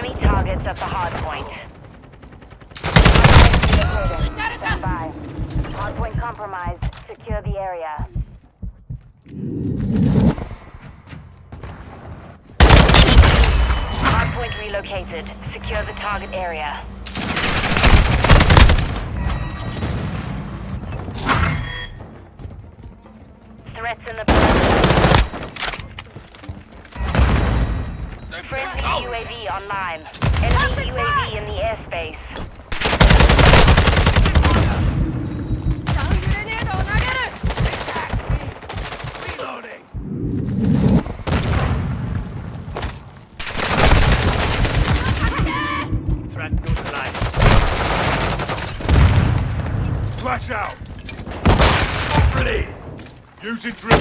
Enemy targets at the hardpoint. Bye. Hardpoint compromised. Secure the area. Hardpoint relocated. Secure the target area. Threats in the... Friendly UAV online. Enemy UAV in the airspace. Watch out! Smoke grenade! Using drill.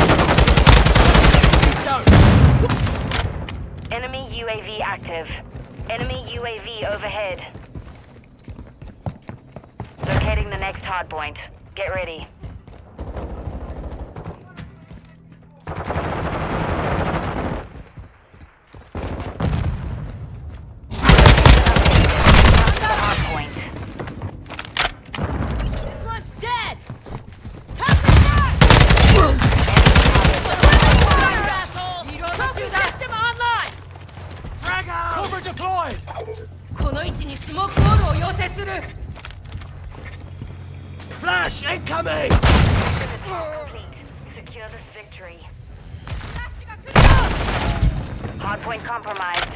Enemy UAV active. Enemy UAV overhead. Locating the next hardpoint. Get ready. Flash incoming! Complete. Secure this victory. Hardpoint compromised.